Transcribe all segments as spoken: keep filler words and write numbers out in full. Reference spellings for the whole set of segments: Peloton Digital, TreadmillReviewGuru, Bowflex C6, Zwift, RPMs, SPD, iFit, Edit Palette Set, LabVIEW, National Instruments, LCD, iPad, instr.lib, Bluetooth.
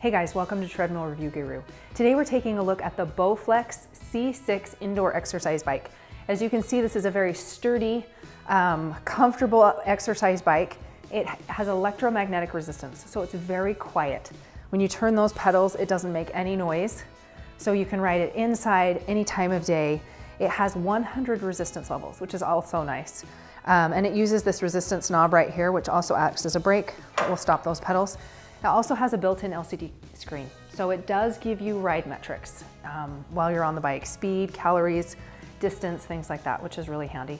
Hey guys, welcome to Treadmill Review Guru. Today we're taking a look at the Bowflex C six indoor exercise bike. As you can see, this is a very sturdy, um, comfortable exercise bike. It has electromagnetic resistance, so it's very quiet. When you turn those pedals, it doesn't make any noise, so you can ride it inside any time of day. It has one hundred resistance levels, which is also nice. Um, and it uses this resistance knob right here, which also acts as a brake that will stop those pedals. It also has a built-in L C D screen, so it does give you ride metrics um, while you're on the bike: speed, calories, distance, things like that, which is really handy.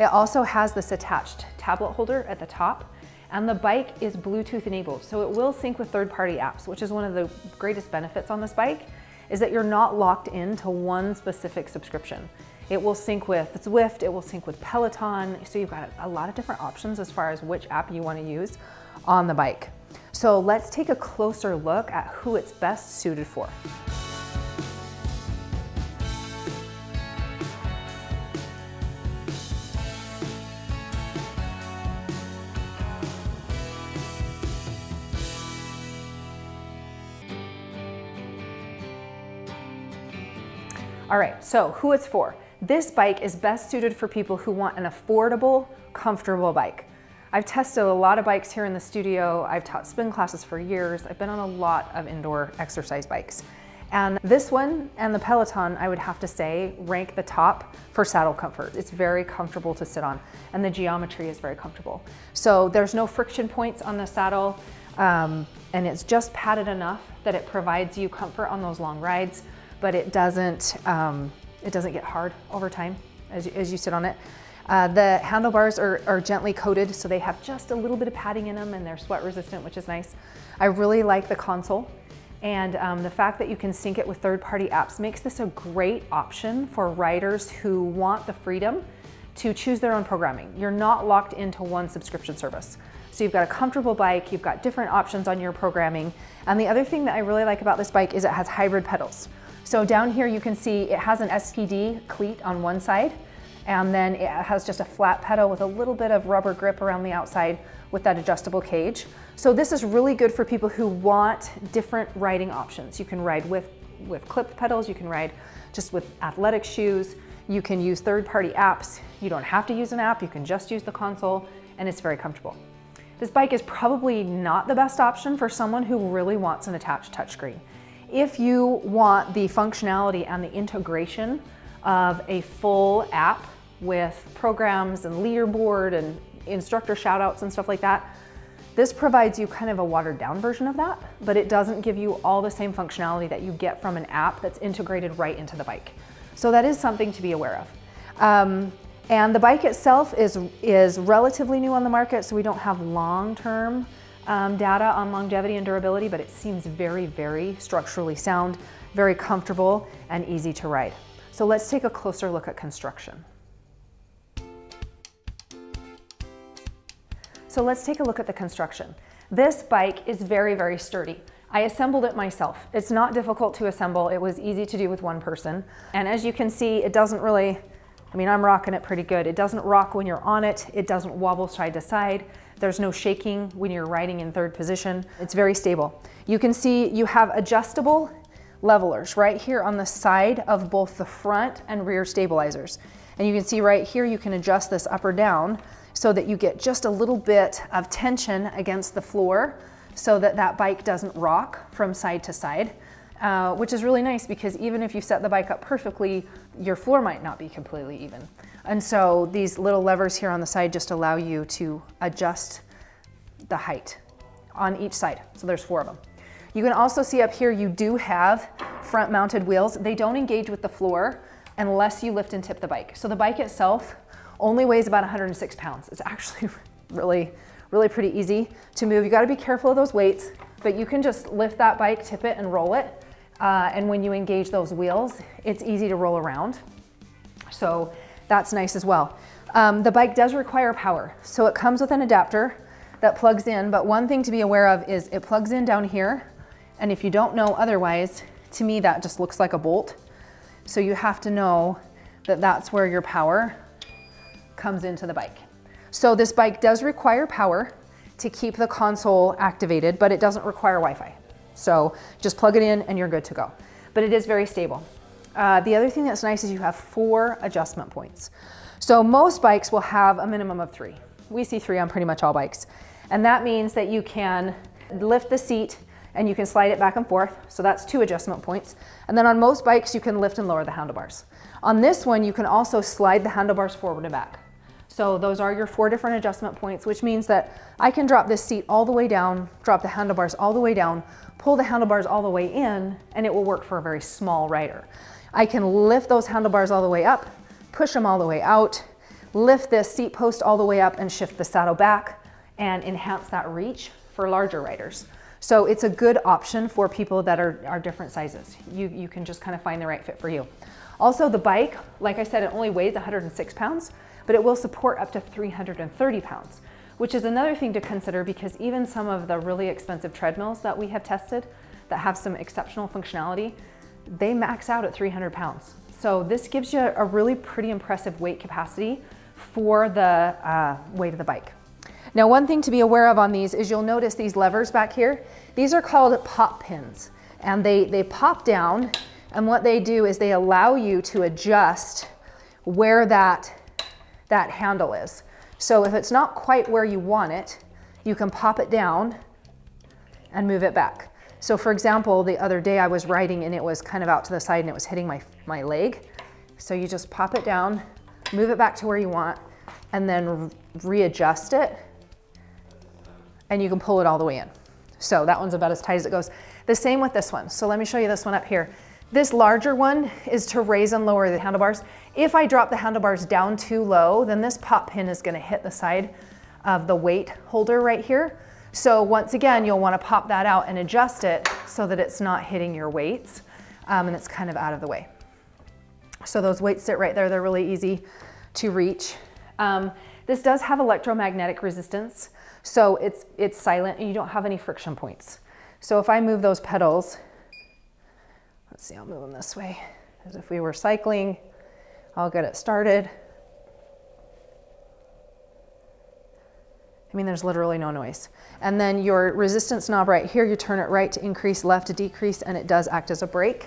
It also has this attached tablet holder at the top, and the bike is Bluetooth enabled, so it will sync with third-party apps, which is one of the greatest benefits on this bike, is that you're not locked into one specific subscription. It will sync with Zwift, it will sync with Peloton, so you've got a lot of different options as far as which app you want to use on the bike. So let's take a closer look at who it's best suited for. All right, so who it's for. This bike is best suited for people who want an affordable, comfortable bike. I've tested a lot of bikes here in the studio. I've taught spin classes for years. I've been on a lot of indoor exercise bikes. And this one and the Peloton, I would have to say, rank the top for saddle comfort. It's very comfortable to sit on, and the geometry is very comfortable. So there's no friction points on the saddle, um, and it's just padded enough that it provides you comfort on those long rides, but it doesn't, um, it doesn't get hard over time as you, as you sit on it. Uh, the handlebars are, are gently coated, so they have just a little bit of padding in them, and they're sweat resistant, which is nice. I really like the console, and um, the fact that you can sync it with third-party apps makes this a great option for riders who want the freedom to choose their own programming. You're not locked into one subscription service. So you've got a comfortable bike, you've got different options on your programming. And the other thing that I really like about this bike is it has hybrid pedals. So down here you can see it has an S P D cleat on one side, and then it has just a flat pedal with a little bit of rubber grip around the outside with that adjustable cage. So this is really good for people who want different riding options. You can ride with, with clipped pedals, you can ride just with athletic shoes, you can use third-party apps, you don't have to use an app, you can just use the console, and it's very comfortable. This bike is probably not the best option for someone who really wants an attached touchscreen. If you want the functionality and the integration of a full app with programs and leaderboard and instructor shout outs and stuff like that, this provides you kind of a watered down version of that, but it doesn't give you all the same functionality that you get from an app that's integrated right into the bike. So that is something to be aware of. Um, and the bike itself is, is relatively new on the market, so we don't have long-term um, data on longevity and durability, but it seems very, very structurally sound, very comfortable and easy to ride. So let's take a closer look at construction. So let's take a look at the construction. This bike is very, very sturdy. I assembled it myself. It's not difficult to assemble. It was easy to do with one person. And as you can see, it doesn't really, I mean, I'm rocking it pretty good. It doesn't rock when you're on it. It doesn't wobble side to side. There's no shaking when you're riding in third position. It's very stable. You can see you have adjustable levelers right here on the side of both the front and rear stabilizers. And you can see right here, you can adjust this up or down so that you get just a little bit of tension against the floor so that that bike doesn't rock from side to side, uh, which is really nice because even if you set the bike up perfectly, your floor might not be completely even. And so these little levers here on the side just allow you to adjust the height on each side. So there's four of them. You can also see up here, you do have front mounted wheels. They don't engage with the floor unless you lift and tip the bike. So the bike itself only weighs about one hundred six pounds. It's actually really, really pretty easy to move. You gotta be careful of those weights, but you can just lift that bike, tip it and roll it. Uh, and when you engage those wheels, it's easy to roll around. So that's nice as well. Um, the bike does require power. So it comes with an adapter that plugs in, but one thing to be aware of is it plugs in down here. And if you don't know otherwise, to me, that just looks like a bolt. So you have to know that that's where your power comes into the bike. So this bike does require power to keep the console activated, but it doesn't require Wi-Fi. So just plug it in and you're good to go. But it is very stable. Uh, the other thing that's nice is you have four adjustment points. So most bikes will have a minimum of three. We see three on pretty much all bikes. And that means that you can lift the seat and you can slide it back and forth. So that's two adjustment points. And then on most bikes, you can lift and lower the handlebars. On this one, you can also slide the handlebars forward and back. So those are your four different adjustment points, which means that I can drop this seat all the way down, drop the handlebars all the way down, pull the handlebars all the way in, and it will work for a very small rider. I can lift those handlebars all the way up, push them all the way out, lift this seat post all the way up and shift the saddle back and enhance that reach for larger riders. So it's a good option for people that are, are different sizes. You, you can just kind of find the right fit for you. Also the bike, like I said, it only weighs one hundred six pounds, but it will support up to three hundred thirty pounds, which is another thing to consider because even some of the really expensive treadmills that we have tested that have some exceptional functionality, they max out at three hundred pounds. So this gives you a really pretty impressive weight capacity for the uh, weight of the bike. Now, one thing to be aware of on these is you'll notice these levers back here. These are called pop pins, and they, they pop down, and what they do is they allow you to adjust where that, that handle is. So if it's not quite where you want it, you can pop it down and move it back. So for example, the other day I was riding and it was kind of out to the side and it was hitting my, my leg. So you just pop it down, move it back to where you want, and then readjust it. And you can pull it all the way in. So that one's about as tight as it goes. The same with this one. So let me show you this one up here. This larger one is to raise and lower the handlebars. If I drop the handlebars down too low, then this pop pin is gonna hit the side of the weight holder right here. So once again, you'll wanna pop that out and adjust it so that it's not hitting your weights um, and it's kind of out of the way. So those weights sit right there. They're really easy to reach. Um, this does have electromagnetic resistance. So it's, it's silent and you don't have any friction points. So if I move those pedals, let's see, I'll move them this way as if we were cycling, I'll get it started. I mean, there's literally no noise. And then your resistance knob right here, you turn it right to increase, left to decrease, and it does act as a brake,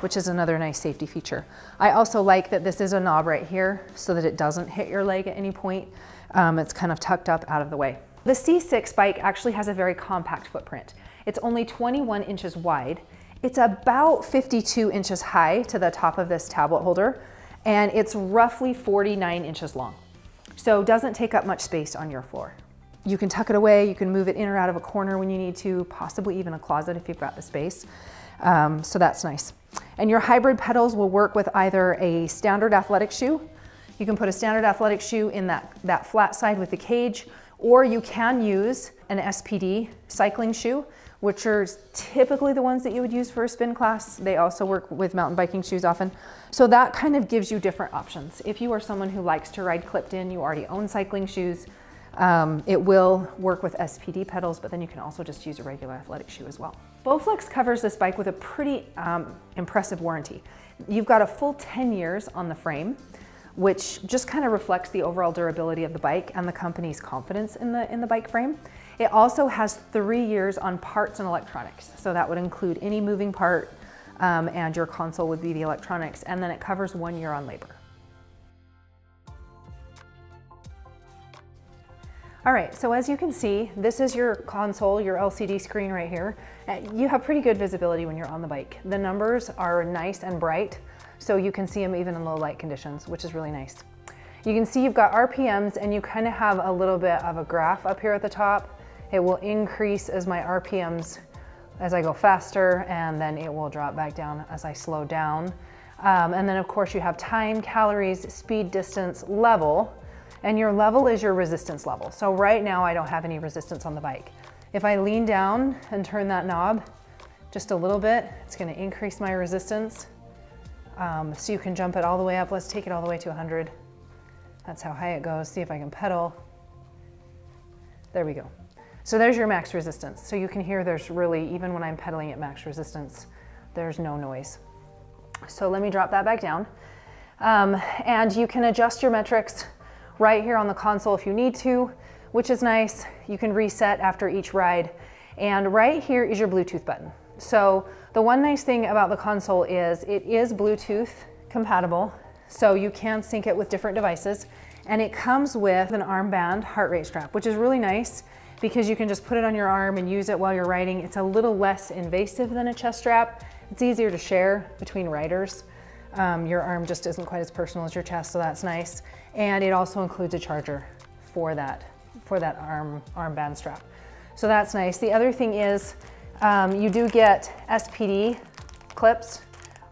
which is another nice safety feature. I also like that this is a knob right here so that it doesn't hit your leg at any point. Um, it's kind of tucked up out of the way. The C six bike actually has a very compact footprint. It's only twenty-one inches wide. It's about fifty-two inches high to the top of this tablet holder, and it's roughly forty-nine inches long. So it doesn't take up much space on your floor. You can tuck it away, you can move it in or out of a corner when you need to, possibly even a closet if you've got the space. Um, so that's nice. And your hybrid pedals will work with either a standard athletic shoe. You can put a standard athletic shoe in that, that flat side with the cage, or you can use an S P D cycling shoe, which are typically the ones that you would use for a spin class. They also work with mountain biking shoes often. So that kind of gives you different options. If you are someone who likes to ride clipped in, you already own cycling shoes, um, it will work with S P D pedals, but then you can also just use a regular athletic shoe as well. Bowflex covers this bike with a pretty um, impressive warranty. You've got a full ten years on the frame, which just kind of reflects the overall durability of the bike and the company's confidence in the, in the bike frame. It also has three years on parts and electronics. So that would include any moving part um, and your console would be the electronics. And then it covers one year on labor. All right, so as you can see, this is your console, your L C D screen right here. You have pretty good visibility when you're on the bike. The numbers are nice and bright, so you can see them even in low light conditions, which is really nice. You can see you've got R P Ms and you kind of have a little bit of a graph up here at the top. It will increase as my R P Ms as I go faster, and then it will drop back down as I slow down. Um, and then of course you have time, calories, speed, distance, level, and your level is your resistance level. So right now I don't have any resistance on the bike. If I lean down and turn that knob just a little bit, it's gonna increase my resistance. Um, so you can jump it all the way up. Let's take it all the way to one hundred. That's how high it goes. See if I can pedal. There we go. So there's your max resistance. So you can hear there's really, even when I'm pedaling at max resistance, there's no noise. So let me drop that back down. Um, and you can adjust your metrics right here on the console if you need to, which is nice. You can reset after each ride. And right here is your Bluetooth button. So the one nice thing about the console is it is Bluetooth compatible, so you can sync it with different devices. And it comes with an armband heart rate strap, which is really nice because you can just put it on your arm and use it while you're riding. It's a little less invasive than a chest strap. It's easier to share between riders. Um, your arm just isn't quite as personal as your chest, so that's nice. And it also includes a charger for that, for that arm, armband strap. So that's nice. The other thing is um, you do get S P D clips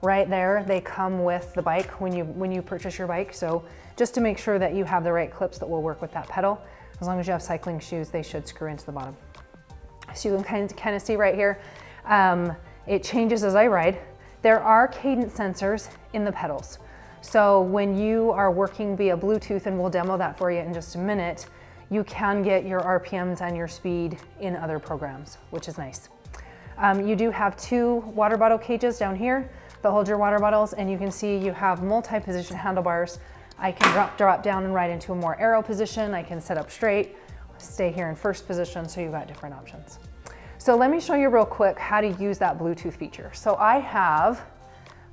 right there. They come with the bike when you, when you purchase your bike. So just to make sure that you have the right clips that will work with that pedal. As long as you have cycling shoes, they should screw into the bottom. So you can kind of, kind of see right here, um, it changes as I ride. There are cadence sensors in the pedals. So when you are working via Bluetooth, and we'll demo that for you in just a minute, you can get your R P Ms and your speed in other programs, which is nice. Um, you do have two water bottle cages down here that hold your water bottles, and you can see you have multi-position handlebars. I can drop, drop down and ride into a more arrow position. I can sit up straight, stay here in first position, so you've got different options. So let me show you real quick how to use that Bluetooth feature. So I have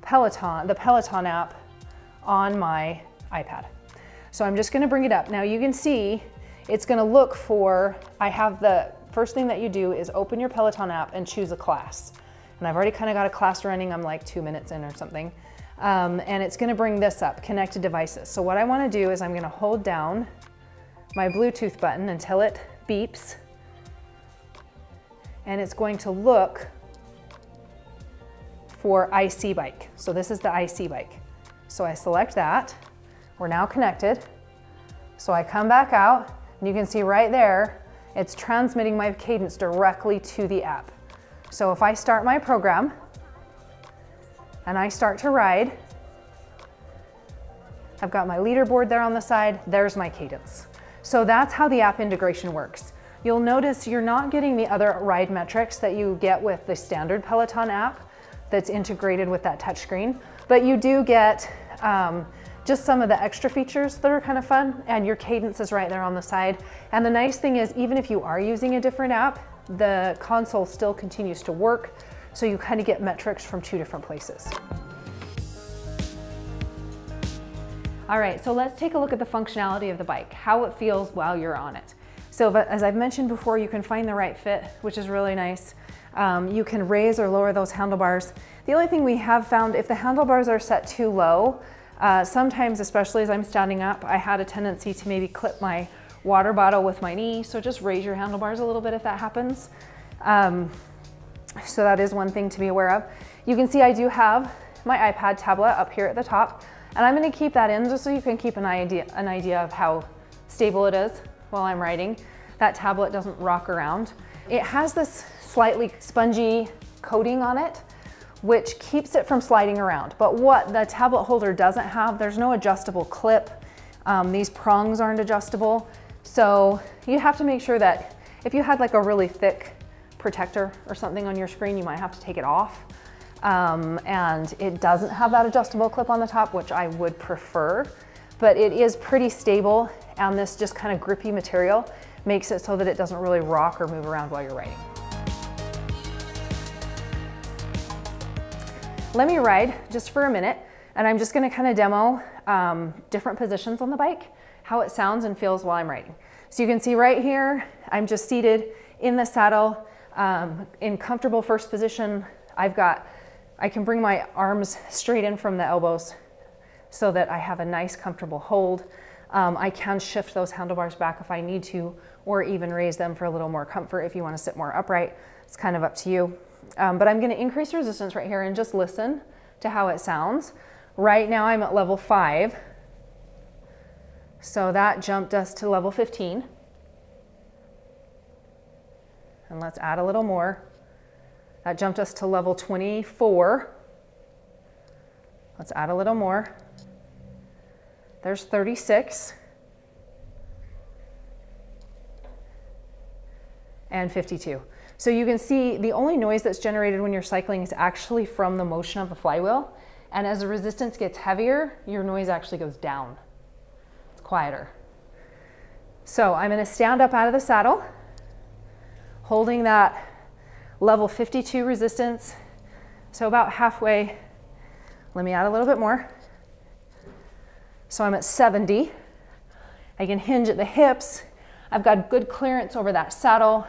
Peloton, the Peloton app on my iPad. So I'm just gonna bring it up. Now you can see it's gonna look for, I have the first thing that you do is open your Peloton app and choose a class. And I've already kind of got a class running, I'm like two minutes in or something. Um, and it's gonna bring this up, connected devices. So what I wanna do is I'm gonna hold down my Bluetooth button until it beeps, and it's going to look for I C bike. So this is the I C bike. So I select that, we're now connected. So I come back out, and you can see right there, it's transmitting my cadence directly to the app. So if I start my program, and I start to ride, I've got my leaderboard there on the side, there's my cadence. So that's how the app integration works. You'll notice you're not getting the other ride metrics that you get with the standard Peloton app that's integrated with that touchscreen, but you do get um, just some of the extra features that are kind of fun, and your cadence is right there on the side. And the nice thing is, even if you are using a different app, the console still continues to work. So you kind of get metrics from two different places. All right, so let's take a look at the functionality of the bike, how it feels while you're on it. So as I've mentioned before, you can find the right fit, which is really nice. Um, you can raise or lower those handlebars. The only thing we have found, if the handlebars are set too low, uh, sometimes, especially as I'm standing up, I had a tendency to maybe clip my water bottle with my knee. So just raise your handlebars a little bit if that happens. Um, So that is one thing to be aware of. You can see I do have my iPad tablet up here at the top, and I'm gonna keep that in just so you can keep an idea, an idea of how stable it is while I'm riding. That tablet doesn't rock around. It has this slightly spongy coating on it, which keeps it from sliding around. But what the tablet holder doesn't have, there's no adjustable clip. Um, these prongs aren't adjustable. So you have to make sure that if you had like a really thick protector or something on your screen, you might have to take it off. Um, and it doesn't have that adjustable clip on the top, which I would prefer, but it is pretty stable, and this just kind of grippy material makes it so that it doesn't really rock or move around while you're riding. Let me ride just for a minute, and I'm just gonna kind of demo um, different positions on the bike, how it sounds and feels while I'm riding. So you can see right here, I'm just seated in the saddle, Um, in comfortable first position. I've got, I can bring my arms straight in from the elbows so that I have a nice comfortable hold. Um, I can shift those handlebars back if I need to, or even raise them for a little more comfort if you want to sit more upright. It's kind of up to you. Um, but I'm going to increase resistance right here and just listen to how it sounds. Right now I'm at level five. So that jumped us to level fifteen. And let's add a little more. That jumped us to level twenty-four. Let's add a little more. There's thirty-six. And fifty-two. So you can see the only noise that's generated when you're cycling is actually from the motion of the flywheel. And as the resistance gets heavier, your noise actually goes down. It's quieter. So I'm gonna stand up out of the saddle, holding that level fifty-two resistance. So about halfway, let me add a little bit more. So I'm at seventy. I can hinge at the hips. I've got good clearance over that saddle,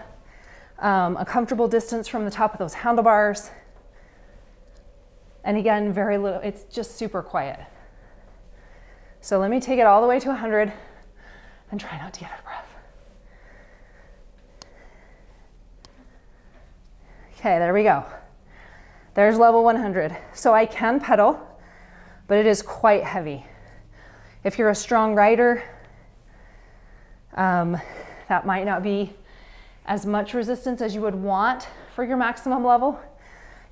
um, a comfortable distance from the top of those handlebars. And again, very little, it's just super quiet. So let me take it all the way to one hundred and try not to get out of breath. Okay, there we go. There's level one hundred. So I can pedal, but it is quite heavy. If you're a strong rider, um, that might not be as much resistance as you would want for your maximum level.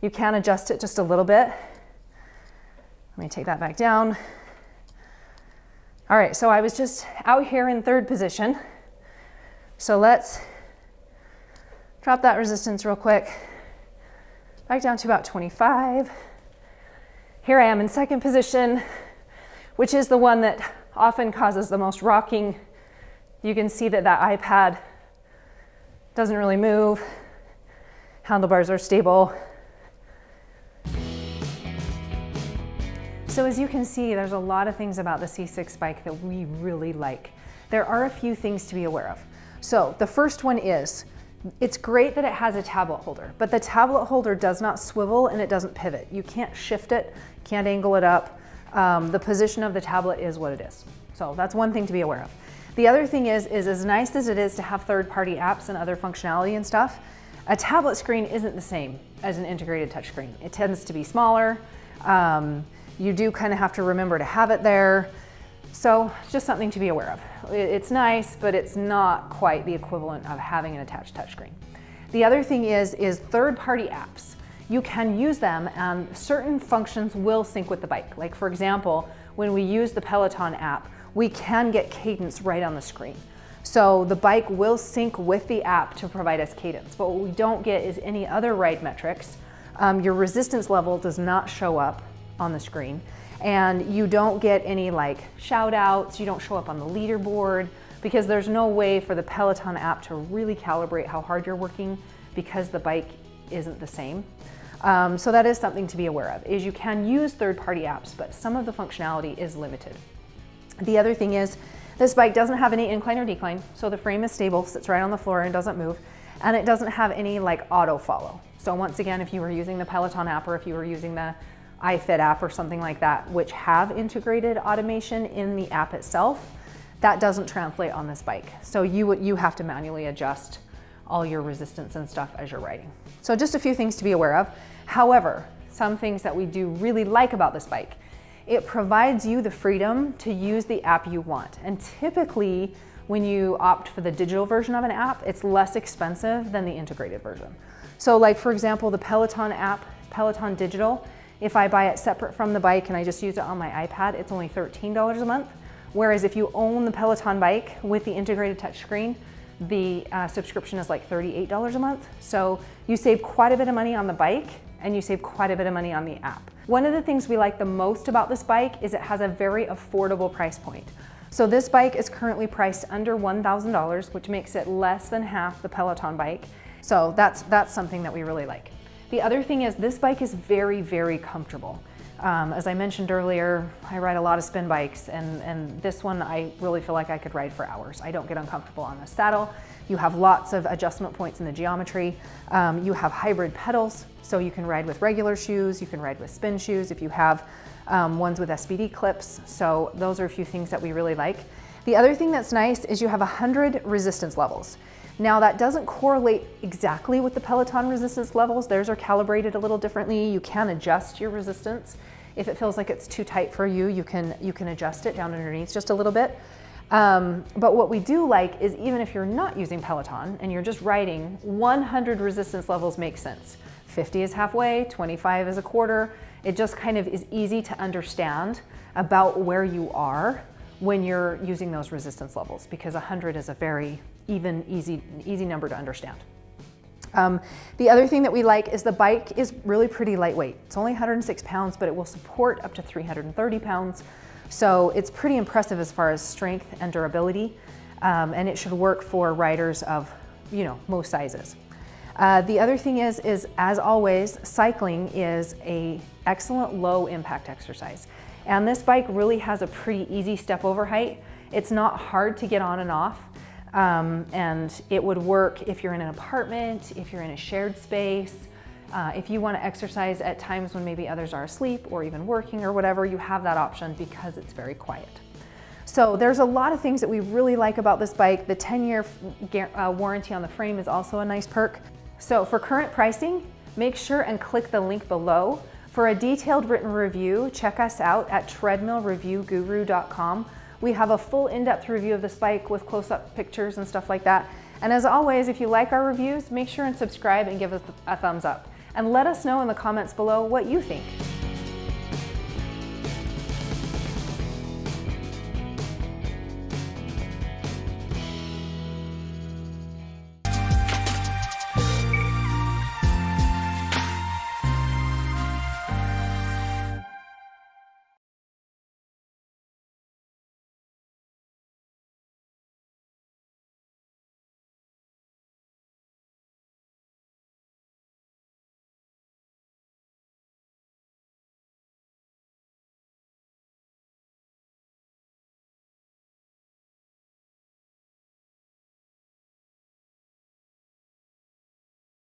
You can adjust it just a little bit. Let me take that back down. All right, so I was just out here in third position. So let's drop that resistance real quick. Back down to about twenty-five. Here I am in second position, which is the one that often causes the most rocking. You can see that that iPad doesn't really move. Handlebars are stable. So as you can see, there's a lot of things about the C six bike that we really like. There are a few things to be aware of. So the first one is, it's great that it has a tablet holder, but the tablet holder does not swivel and it doesn't pivot. You can't shift it, can't angle it up. Um, the position of the tablet is what it is. So that's one thing to be aware of. The other thing is, is as nice as it is to have third-party apps and other functionality and stuff, a tablet screen isn't the same as an integrated touchscreen. It tends to be smaller. Um, you do kind of have to remember to have it there. So just something to be aware of. It's nice, but it's not quite the equivalent of having an attached touchscreen. The other thing is, is third-party apps. You can use them and certain functions will sync with the bike. Like for example, when we use the Peloton app, we can get cadence right on the screen. So the bike will sync with the app to provide us cadence, but what we don't get is any other ride metrics. Um, your resistance level does not show up on the screen. And you don't get any like shout outs, you don't show up on the leaderboard because there's no way for the Peloton app to really calibrate how hard you're working because the bike isn't the same. Um, so that is something to be aware of, is you can use third-party apps, but some of the functionality is limited. The other thing is this bike doesn't have any incline or decline, so the frame is stable, sits right on the floor and doesn't move, and it doesn't have any like auto follow. So once again, if you were using the Peloton app or if you were using the iFit app or something like that, which have integrated automation in the app itself, that doesn't translate on this bike. So you, you have to manually adjust all your resistance and stuff as you're riding. So just a few things to be aware of. However, some things that we do really like about this bike, it provides you the freedom to use the app you want. And typically when you opt for the digital version of an app, it's less expensive than the integrated version. So like for example, the Peloton app, Peloton Digital, if I buy it separate from the bike and I just use it on my iPad, it's only thirteen dollars a month. Whereas if you own the Peloton bike with the integrated touchscreen, the uh, subscription is like thirty-eight dollars a month. So you save quite a bit of money on the bike and you save quite a bit of money on the app. One of the things we like the most about this bike is it has a very affordable price point. So this bike is currently priced under one thousand dollars, which makes it less than half the Peloton bike. So that's, that's something that we really like. The other thing is this bike is very, very comfortable. Um, as I mentioned earlier, I ride a lot of spin bikes and, and this one I really feel like I could ride for hours. I don't get uncomfortable on the saddle. You have lots of adjustment points in the geometry. Um, you have hybrid pedals, so you can ride with regular shoes, you can ride with spin shoes if you have um, ones with S P D clips. So those are a few things that we really like. The other thing that's nice is you have one hundred resistance levels. Now that doesn't correlate exactly with the Peloton resistance levels. Theirs are calibrated a little differently. You can adjust your resistance. If it feels like it's too tight for you, you can, you can adjust it down underneath just a little bit. Um, but what we do like is even if you're not using Peloton and you're just riding, one hundred resistance levels make sense. fifty is halfway, twenty-five is a quarter. It just kind of is easy to understand about where you are when you're using those resistance levels, because one hundred is a very even easy, easy number to understand. Um, the other thing that we like is the bike is really pretty lightweight. It's only one hundred six pounds, but it will support up to three hundred thirty pounds. So it's pretty impressive as far as strength and durability. Um, and it should work for riders of, you know, most sizes. Uh, the other thing is, is as always, cycling is an excellent low impact exercise. And this bike really has a pretty easy step over height. It's not hard to get on and off. Um, and it would work if you're in an apartment, if you're in a shared space, uh, if you want to exercise at times when maybe others are asleep or even working or whatever, you have that option because it's very quiet. So there's a lot of things that we really like about this bike. The ten year uh, warranty on the frame is also a nice perk. So for current pricing, make sure and click the link below. For a detailed written review, check us out at treadmill review guru dot com. We have a full in-depth review of this bike with close-up pictures and stuff like that. And as always, if you like our reviews, make sure and subscribe and give us a thumbs up. And let us know in the comments below what you think.